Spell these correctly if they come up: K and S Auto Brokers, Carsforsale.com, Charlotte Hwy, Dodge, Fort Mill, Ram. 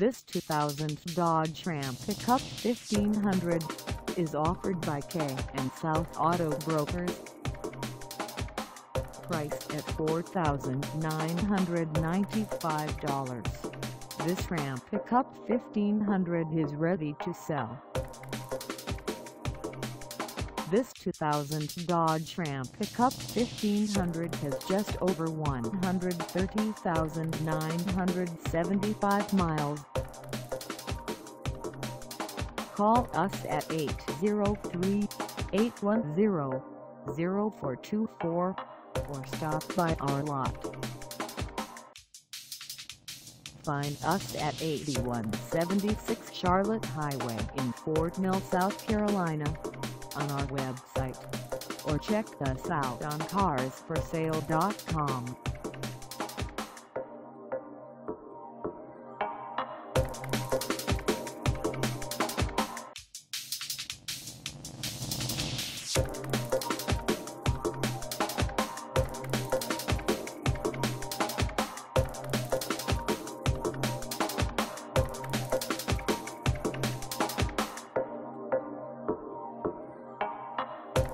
This 2000 Dodge Ram Pickup 1500 is offered by K and S Auto Brokers. Priced at $4,995, this Ram Pickup 1500 is ready to sell. This 2000 Dodge Ram Pickup 1500 has just over 130,975 miles. Call us at 803-810-0424 or stop by our lot. Find us at 8176 Charlotte Highway in Fort Mill, South Carolina, on our website, or check us out on Carsforsale.com.